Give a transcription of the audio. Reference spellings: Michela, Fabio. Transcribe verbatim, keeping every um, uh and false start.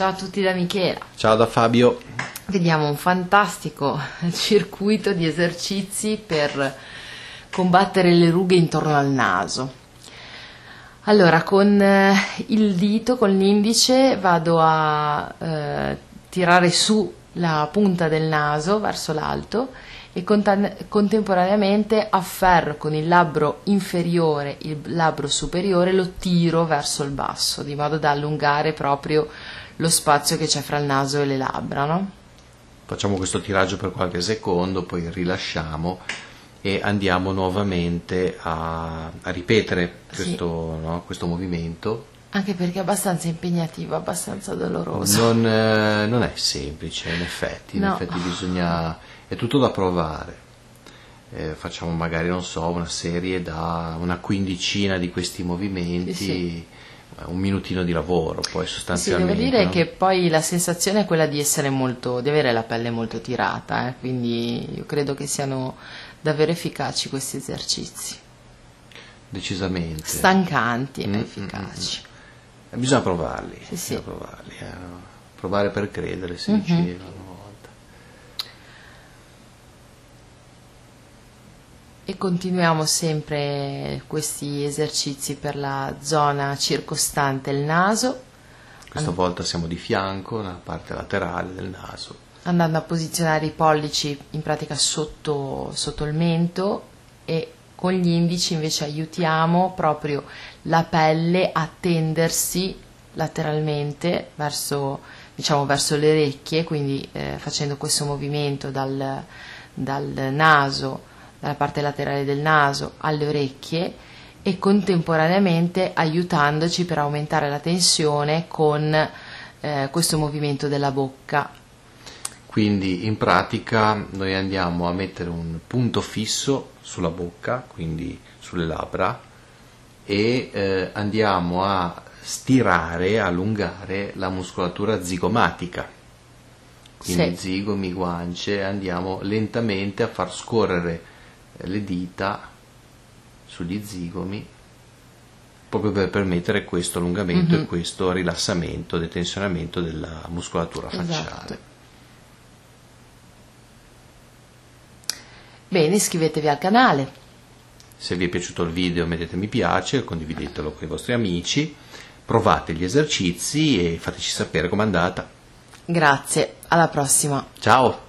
Ciao a tutti da Michela. Ciao da Fabio. Vediamo un fantastico circuito di esercizi per combattere le rughe intorno al naso. Allora, con il dito, con l'indice, vado a eh, tirare su la punta del naso verso l'alto e contemporaneamente afferro con il labbro inferiore il labbro superiore, lo tiro verso il basso, di modo da allungare proprio lo spazio che c'è fra il naso e le labbra, no? Facciamo questo tiraggio per qualche secondo, poi rilasciamo e andiamo nuovamente a, a ripetere questo, sì. no, questo movimento. Anche perché è abbastanza impegnativo, abbastanza doloroso. Non, eh, non è semplice, in effetti, in no. effetti bisogna... è tutto da provare. Eh, facciamo magari, non so, una serie da una quindicina di questi movimenti... Sì, sì. Un minutino di lavoro, poi sostanzialmente. Sì, devo dire no? che poi la sensazione è quella di essere molto, di avere la pelle molto tirata, eh? Quindi io credo che siano davvero efficaci questi esercizi. Decisamente. Stancanti mm, e efficaci. Mm, mm. Bisogna provarli, sì, bisogna sì. provarli, eh? provare per credere, si mm-hmm. diceva una volta. E continuiamo sempre questi esercizi per la zona circostante il naso. Questa And volta siamo di fianco, nella parte laterale del naso. Andando a posizionare i pollici in pratica sotto, sotto il mento, e con gli indici invece aiutiamo proprio la pelle a tendersi lateralmente verso, diciamo, verso le orecchie, quindi eh, facendo questo movimento dal, dal naso, dalla parte laterale del naso alle orecchie, e contemporaneamente aiutandoci per aumentare la tensione con eh, questo movimento della bocca. Quindi in pratica noi andiamo a mettere un punto fisso sulla bocca, quindi sulle labbra, e eh, andiamo a stirare, allungare la muscolatura zigomatica. Quindi sì. zigomi, guance, andiamo lentamente a far scorrere le dita sugli zigomi, proprio per permettere questo allungamento mm-hmm. e questo rilassamento, detensionamento della muscolatura facciale. Esatto. Bene, iscrivetevi al canale. Se vi è piaciuto il video mettete mi piace, condividetelo con i vostri amici, provate gli esercizi e fateci sapere com'è andata. Grazie, alla prossima. Ciao!